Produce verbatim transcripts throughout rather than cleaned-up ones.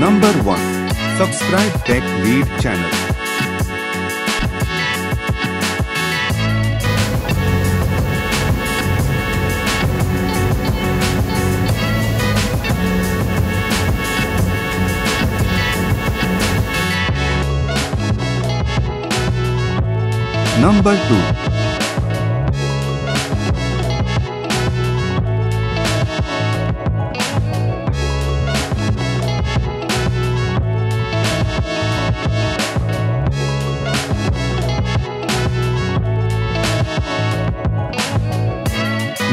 Number one. Subscribe Tech Read channel. Number two.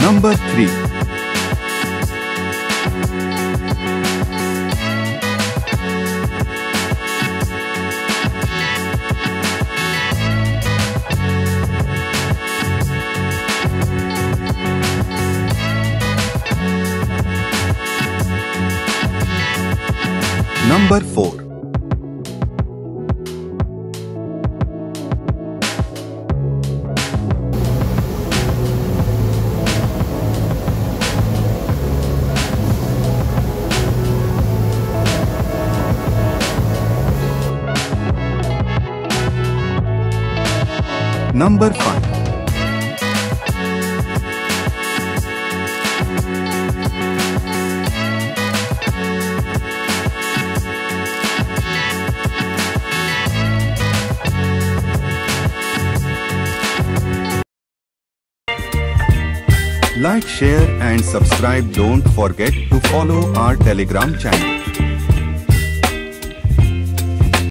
Number three. Number four. Number five. Like, share and subscribe. Don't forget to follow our Telegram channel.